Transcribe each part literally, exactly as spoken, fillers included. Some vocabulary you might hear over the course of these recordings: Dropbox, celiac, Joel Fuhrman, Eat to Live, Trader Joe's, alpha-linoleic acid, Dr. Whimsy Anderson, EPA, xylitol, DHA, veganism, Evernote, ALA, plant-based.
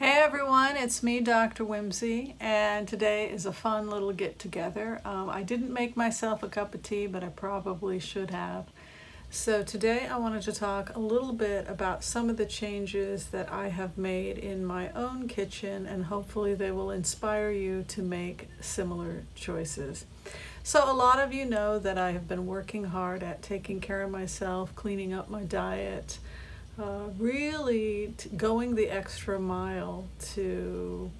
Hey everyone, it's me, Doctor Whimsy, and today is a fun little get-together. Um, I didn't make myself a cup of tea, but I probably should have. So today I wanted to talk a little bit about some of the changes that I have made in my own kitchen, and hopefully they will inspire you to make similar choices. So a lot of you know that I have been working hard at taking care of myself, cleaning up my diet, Uh, really t going the extra mile to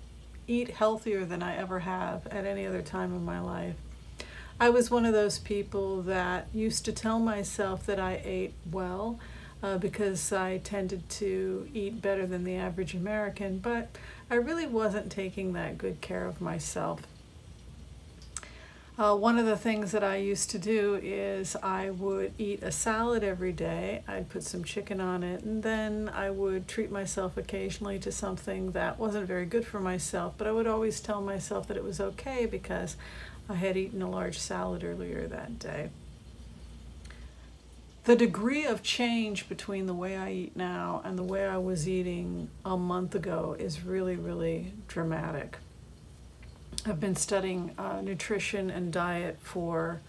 eat healthier than I ever have at any other time in my life. I was one of those people that used to tell myself that I ate well uh, because I tended to eat better than the average American, but I really wasn't taking that good care of myself. Uh, one of the things that I used to do is I would eat a salad every day. I'd put some chicken on it, and then I would treat myself occasionally to something that wasn't very good for myself, but I would always tell myself that it was okay because I had eaten a large salad earlier that day. The degree of change between the way I eat now and the way I was eating a month ago is really, really dramatic. I've been studying uh, nutrition and diet for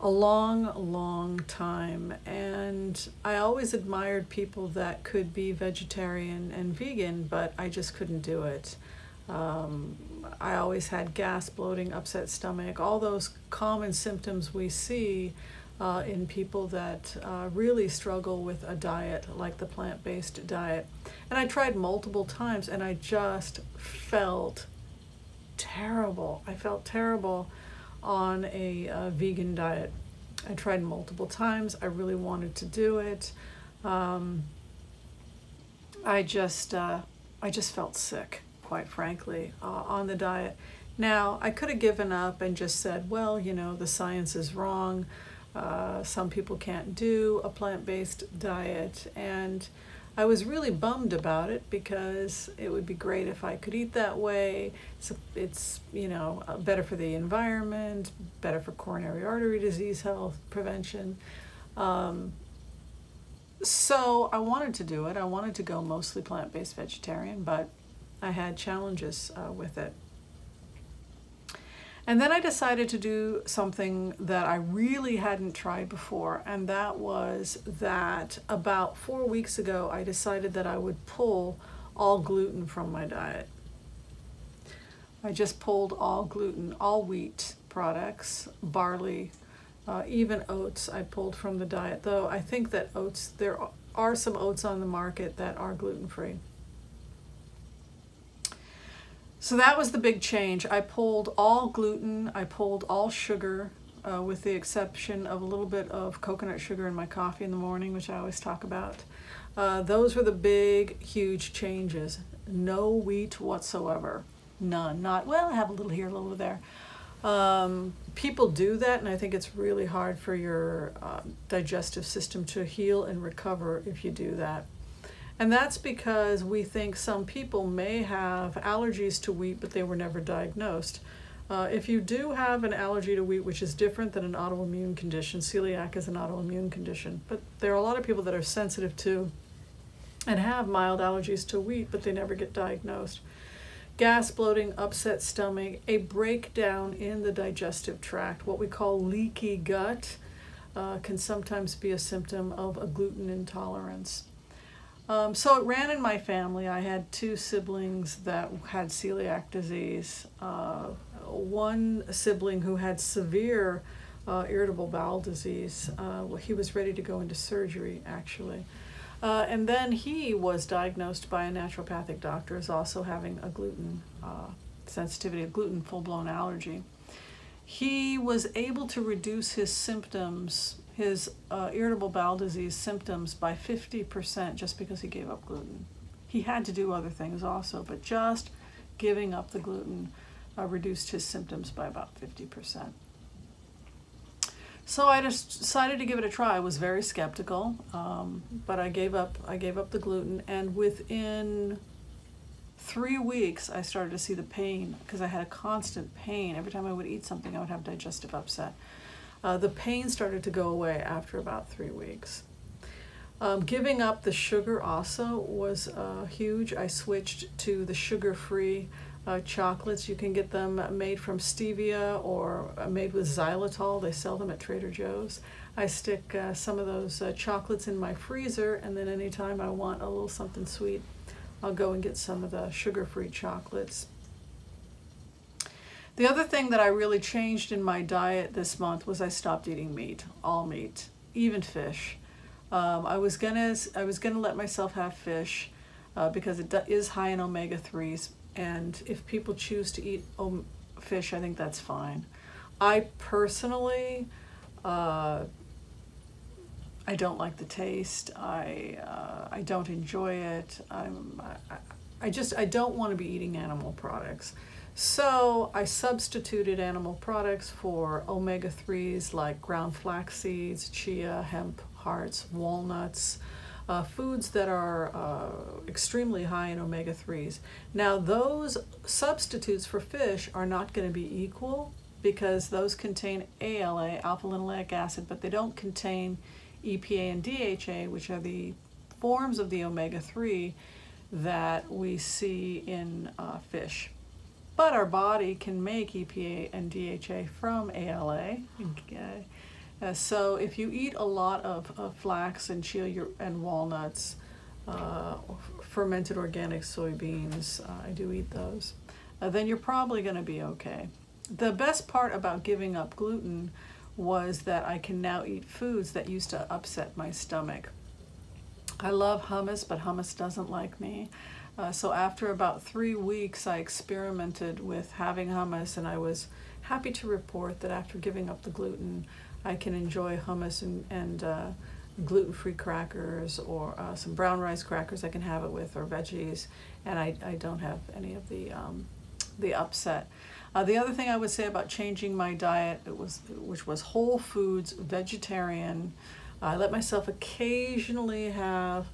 a long, long time, and I always admired people that could be vegetarian and vegan, but I just couldn't do it. Um, I always had gas, bloating, upset stomach, all those common symptoms we see uh, in people that uh, really struggle with a diet like the plant-based diet. And I tried multiple times, and I just felt terrible. I felt terrible on a uh, vegan diet. I tried multiple times. I really wanted to do it. Um, I just, uh, I just felt sick, quite frankly, uh, on the diet. Now, I could have given up and just said, well, you know, the science is wrong. Uh, some people can't do a plant-based diet, and I was really bummed about it because it would be great if I could eat that way. It's, it's you know, better for the environment, better for coronary artery disease health prevention. Um, so I wanted to do it. I wanted to go mostly plant-based vegetarian, but I had challenges uh, with it. And then I decided to do something that I really hadn't tried before, and that was that about four weeks ago, I decided that I would pull all gluten from my diet. I just pulled all gluten, all wheat products, barley, uh, even oats I pulled from the diet, though I think that oats, there are some oats on the market that are gluten-free. So that was the big change. I pulled all gluten, I pulled all sugar, uh, with the exception of a little bit of coconut sugar in my coffee in the morning, which I always talk about. Uh, those were the big, huge changes. No wheat whatsoever. None. Not, well, I have a little here, a little there. Um, people do that, and I think it's really hard for your uh, digestive system to heal and recover if you do that. And that's because we think some people may have allergies to wheat, but they were never diagnosed. Uh, if you do have an allergy to wheat, which is different than an autoimmune condition, celiac is an autoimmune condition, but there are a lot of people that are sensitive to and have mild allergies to wheat, but they never get diagnosed. Gas, bloating, upset stomach, a breakdown in the digestive tract, what we call leaky gut, uh, can sometimes be a symptom of a gluten intolerance. Um, so it ran in my family. I had two siblings that had celiac disease, uh, one sibling who had severe uh, irritable bowel disease. Uh, he was ready to go into surgery, actually. Uh, and then he was diagnosed by a naturopathic doctor as also having a gluten uh, sensitivity, a gluten full-blown allergy. He was able to reduce his symptoms, his uh, irritable bowel disease symptoms, by fifty percent just because he gave up gluten. He had to do other things also, but just giving up the gluten uh, reduced his symptoms by about fifty percent. So I just decided to give it a try. I was very skeptical, um, but I gave up, I gave up the gluten, and within three weeks I started to see the pain because I had a constant pain. Every time I would eat something, I would have digestive upset. Uh, the pain started to go away after about three weeks. Um, giving up the sugar also was uh, huge. I switched to the sugar-free uh, chocolates. You can get them made from stevia or made with xylitol. They sell them at Trader Joe's. I stick uh, some of those uh, chocolates in my freezer, and then anytime I want a little something sweet, I'll go and get some of the sugar-free chocolates. The other thing that I really changed in my diet this month was I stopped eating meat, all meat, even fish. Um, I was gonna I was gonna let myself have fish uh, because it is high in omega threes, and if people choose to eat fish, I think that's fine. I personally, uh, I don't like the taste. I uh, I don't enjoy it. I'm I, I just I don't want to be eating animal products. So I substituted animal products for omega threes like ground flax seeds, chia, hemp, hearts, walnuts, uh, foods that are uh, extremely high in omega threes. Now those substitutes for fish are not going to be equal because those contain A L A, alpha-linoleic acid, but they don't contain E P A and D H A, which are the forms of the omega three that we see in uh, fish. But our body can make E P A and D H A from A L A. Okay. Uh, so if you eat a lot of, of flax and chia your, and walnuts, uh, fermented organic soybeans, uh, I do eat those, uh, then you're probably going to be okay. The best part about giving up gluten was that I can now eat foods that used to upset my stomach. I love hummus, but hummus doesn't like me. Uh, so after about three weeks, I experimented with having hummus, and I was happy to report that after giving up the gluten, I can enjoy hummus and, and uh, gluten-free crackers or uh, some brown rice crackers I can have it with, or veggies, and I, I don't have any of the, um, the upset. Uh, the other thing I would say about changing my diet, it was, which was whole foods, vegetarian. I let myself occasionally have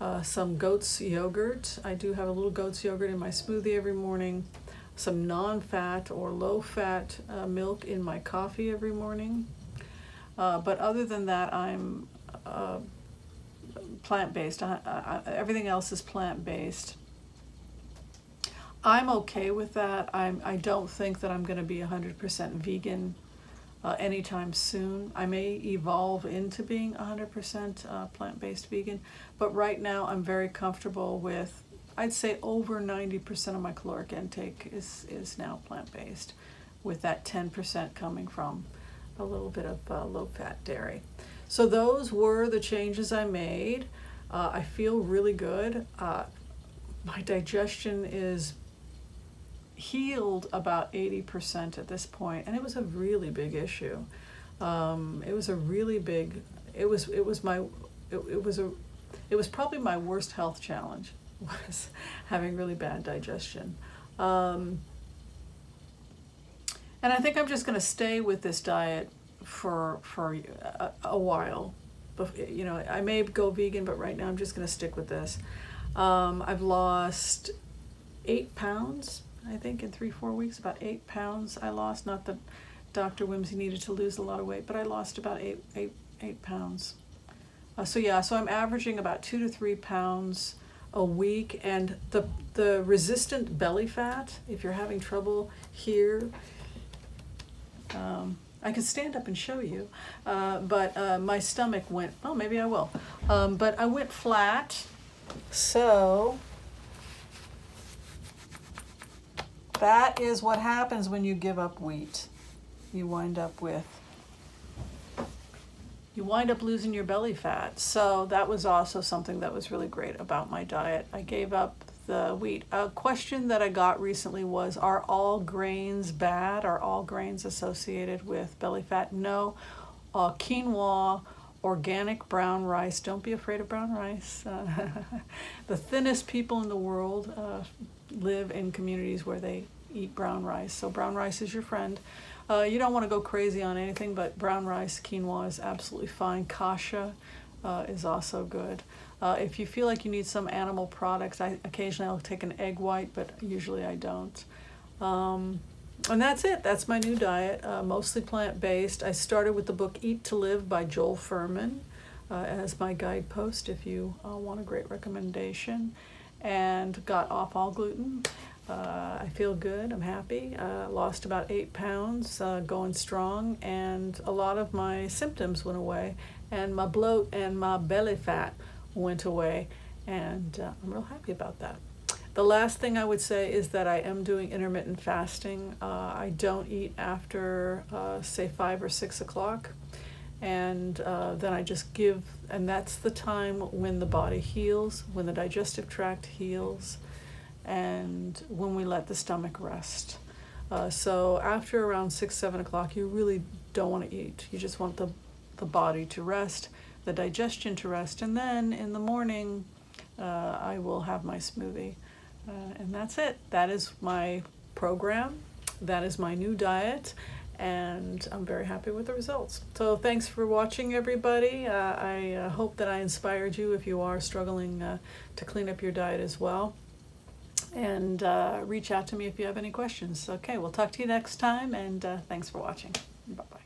uh, some goat's yogurt. I do have a little goat's yogurt in my smoothie every morning, some non-fat or low-fat uh, milk in my coffee every morning. Uh, but other than that, I'm uh, plant-based. I, I, I, everything else is plant-based. I'm okay with that. I'm, I don't think that I'm going to be one hundred percent vegan uh, anytime soon. I may evolve into being one hundred percent uh, plant-based vegan, but right now I'm very comfortable with, I'd say over ninety percent of my caloric intake is, is now plant-based, with that ten percent coming from a little bit of uh, low-fat dairy. So those were the changes I made. Uh, I feel really good. Uh, my digestion is healed about eighty percent at this point, and it was a really big issue. Um, it was a really big. It was. It was my. It, it was a. It was probably my worst health challenge, was having really bad digestion. Um, And I think I'm just going to stay with this diet for for a, a while. You know, I may go vegan, but right now I'm just going to stick with this. Um, I've lost eight pounds, I think, in three, four weeks. About eight pounds I lost. Not that Doctor Whimsy needed to lose a lot of weight, but I lost about eight, eight, eight pounds. Uh, so yeah, so I'm averaging about two to three pounds a week. And the the resistant belly fat, if you're having trouble here, Um, I could stand up and show you, uh, but uh, my stomach went, well, maybe I will, um, but I went flat, so that is what happens when you give up wheat. You wind up with, you wind up losing your belly fat, so that was also something that was really great about my diet. I gave up the wheat. A question that I got recently was, are all grains bad? Are all grains associated with belly fat? No. Uh, quinoa, organic brown rice. Don't be afraid of brown rice. Uh, the thinnest people in the world uh, live in communities where they eat brown rice. So brown rice is your friend. Uh, you don't want to go crazy on anything, but brown rice, quinoa is absolutely fine. Kasha uh, is also good. Uh, if you feel like you need some animal products, I occasionally I'll take an egg white, but usually I don't. Um, and that's it. That's my new diet, uh, mostly plant-based. I started with the book Eat to Live by Joel Fuhrman. uh, as my guidepost if you uh, want a great recommendation, and got off all gluten. Uh, I feel good, I'm happy, uh, lost about eight pounds, uh, going strong, and a lot of my symptoms went away, and my bloat and my belly fat went away, and uh, I'm real happy about that. The last thing I would say is that I am doing intermittent fasting. Uh, I don't eat after, uh, say, five or six o'clock, and uh, then I just give, and that's the time when the body heals, when the digestive tract heals, and when we let the stomach rest. Uh, so after around six, seven o'clock, you really don't want to eat. You just want the, the body to rest, the digestion to rest, and then in the morning, uh, I will have my smoothie. Uh, and that's it. That is my program. That is my new diet. And I'm very happy with the results. So thanks for watching, everybody. Uh, I uh, hope that I inspired you if you are struggling uh, to clean up your diet as well. And uh, reach out to me if you have any questions. Okay, we'll talk to you next time, and uh, thanks for watching. Bye-bye.